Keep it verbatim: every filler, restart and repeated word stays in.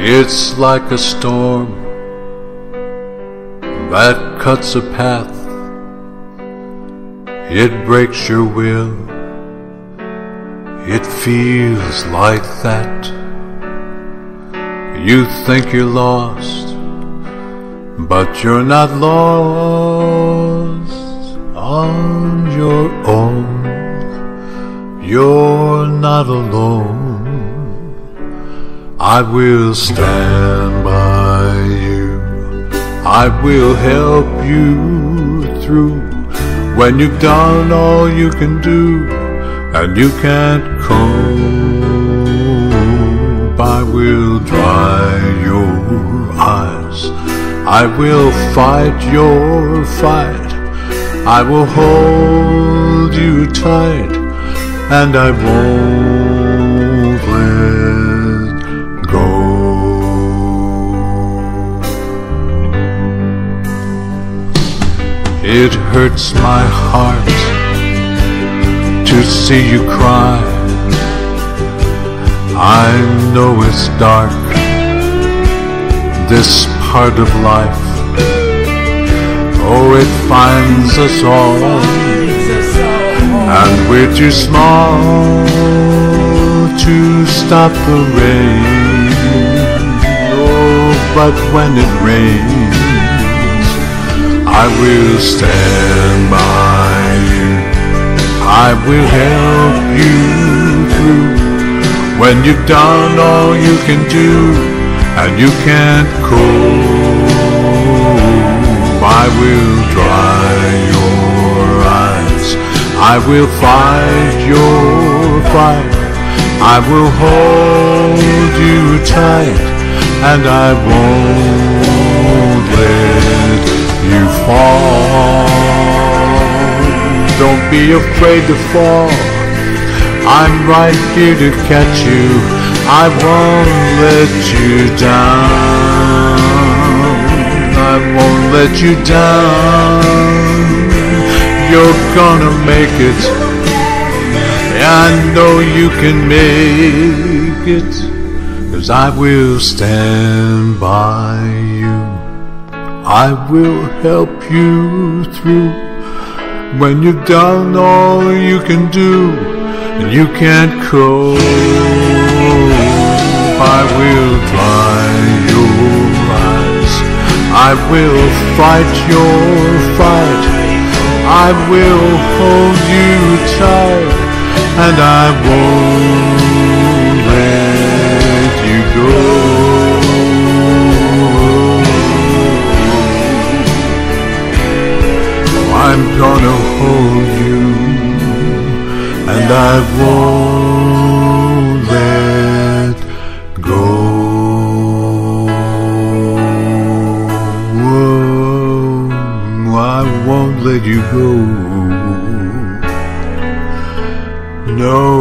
It's like a storm that cuts a path. It breaks your will. It feels like that. You think you're lost, but you're not lost on your own. You're not alone. I will stand by you. I will help you through. When you've done all you can do and you can't cope, I will dry your eyes. I will fight your fight. I will hold you tight, and I won't let it hurts my heart to see you cry. I know it's dark, this part of life. Oh, it finds us all, and we're too small to stop the rain. Oh, but when it rains, I will stand by you. I will help you through. When you've done all you can do and you can't cope, I will dry your eyes. I will fight your fight. I will hold you tight, and I won't let you fall. Don't be afraid to fall. I'm right here to catch you. I won't let you down. I won't let you down. You're gonna make it. I know you can make it, 'cause I will stand by you. I will help you through. When you've done all you can do and you can't cope, I will dry your eyes. I will fight your fight. I will hold you tight, and I won't let you go. I'm gonna hold you, and I won't let go. Whoa, I won't let you go. No.